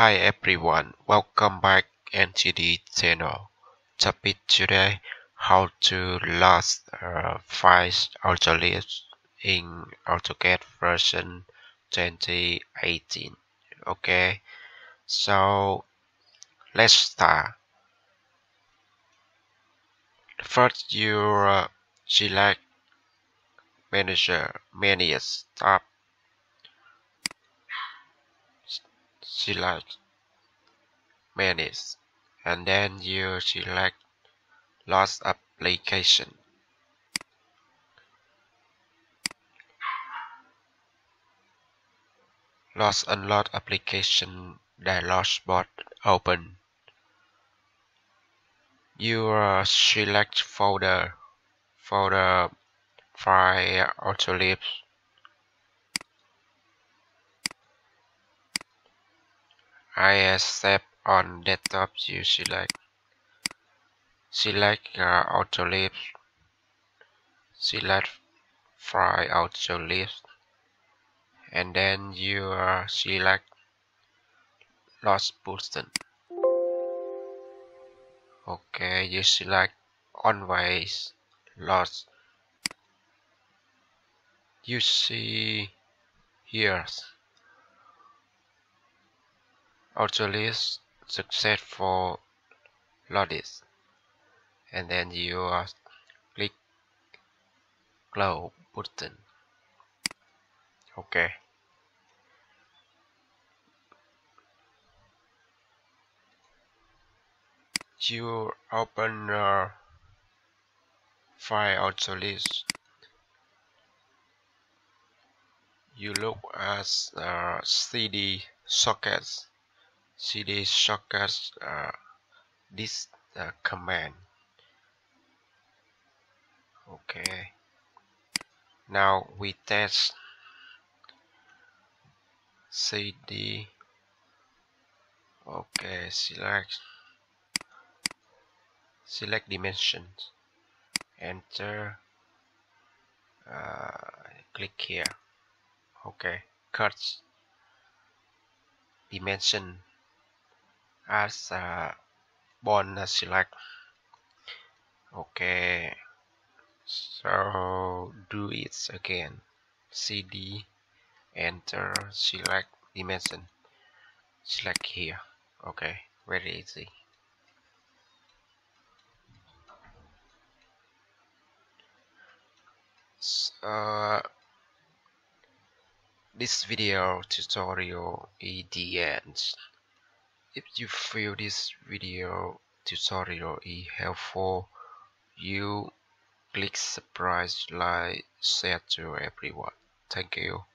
Hi everyone, welcome back NTD channel. Topic today, how to load files AutoLISP in AutoCAD version 2018. Okay, so let's start. First, you select menu tab. Select Manage and then you select Load Application. Load Unload Application dialog box open. You select folder file AutoLISP. Except on desktop, you select AutoLISP, select file AutoLISP, and then you select Load button. Okay, you select Always Load. You see here. AutoLISP successful loaded, and then you click Close button. Okay. You open file AutoLISP. You look at CD sockets. CD shortcuts this command. Okay, now we test CD. Okay, select dimensions, enter, click here. Okay, cut dimension as bonus select. Okay, so do it again. CD, enter, select dimension, select here. Okay, very easy. So this video tutorial is the end. If you feel this video tutorial is helpful, you click subscribe, like, share to everyone. Thank you.